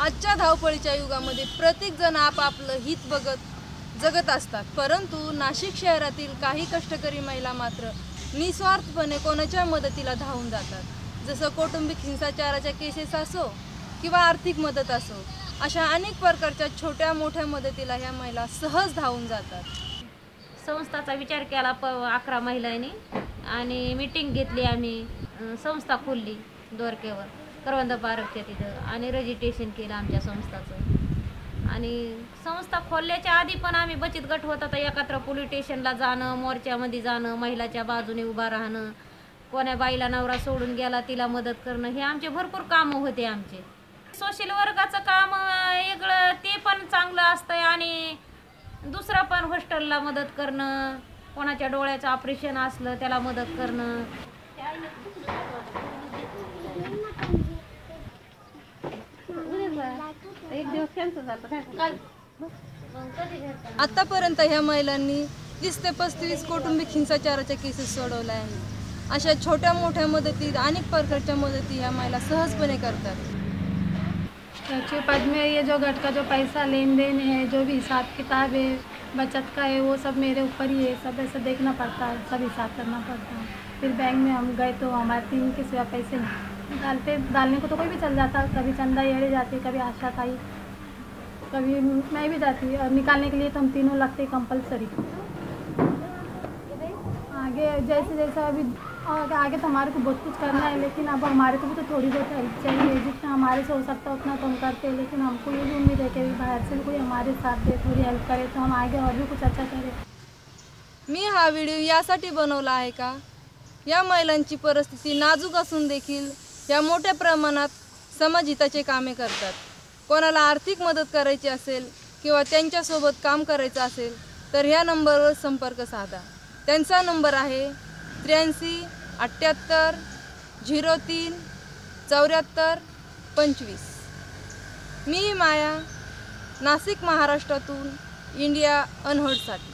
आजच्या धावपळीच्या युगामध्ये प्रत्येकजण आपापलं हित बघत जगत असतात, परंतु नाशिक शहरातील काही कष्टकरी महिला मात्र निस्वार्थपणे कोणाच्या मदतीला धावून जातात. जसं कौटुंबिक हिंसाचाराच्या केसेस असो किंवा आर्थिक मदत असो, अशा अनेक प्रकारच्या छोट्या मोठ्या मदतीला ह्या महिला सहज धावून जातात. संस्थाचा विचार केला 11 महिलांनी आणि मीटिंग घेतली. आम्ही संस्था खोलली दोरकेवर करवंद पार्कच्या तिथं आणि रजिस्ट्रेशन केलं आमच्या संस्थाचं. आणि संस्था खोलल्याच्या आधी पण आम्ही बचत गट होता तर एकत्र पोलीस स्टेशनला जाणं, मोर्चामध्ये जाणं, महिलाच्या बाजूने उभा राहणं, कोण्या बाईला नवरा सोडून गेला तिला मदत करणं, हे आमचे भरपूर कामं होते. आमचे सोशल वर्गाचं काम वेगळं, ते पण चांगलं असतं आणि दुसरा पण हॉस्टेलला मदत करणं, कोणाच्या डोळ्याचं ऑपरेशन असलं त्याला मदत करणं. आतापर्यंत ह्या महिलांनी 30 ते 35 कौटुंबिक हिंसाचाराच्या केसेस सोडवल्या आहेत. अशा छोट्या मोठ्या मदती, अनेक प्रकारच्या मदती ह्या महिला सहजपणे करतात. एक्चुअली पद में ये जो घर का जो पैसा लेन देन है, जो भी हिसाब किताब है, बचत का है, वो सब मेरे ऊपर ही है. सब ऐसे देखना पड़ता है, सब हिसाब करना पड़ता है. फिर बैंक में हम गए तो हमारे 3 के सिवा पैसे डालने को तो कोई भी चल जाता. कभी चंदा येड़े जाती, कभी आशा खाई, कभी मैं भी जाती. और निकालने के लिए तो हम तीनों लगते कंपलसरी. आगे जैसे जैसा अभी आगे तो हमारे को बहुत कुछ करना है, लेकिन अब हमारे को भी तो थोड़ी बहुत हेल्प चाहिए. जितना हमारे से हो सकता है उतना तो हम करते हैं, लेकिन हमको ये भी उम्मीद है कि बाहर से कोई हमारे साथ दे, थोड़ी हेल्प करे तो हम आगे और भी कुछ अच्छा करें. मी हा व्हिडिओ यासाठी बनवला आहे का या महिलांची परिस्थिती नाजूक असून देखील या मोठ्या प्रमाणात समाजहिताचे कामे करतात. कोणाला आर्थिक मदत करायची असेल किंवा त्यांच्यासोबत काम करायचं असेल तर ह्या नंबरवर संपर्क साधा. त्यांचा नंबर आहे 8378 0374 25. मी माया, नाशिक महाराष्ट्रातून इंडिया अनहर्डसाठी.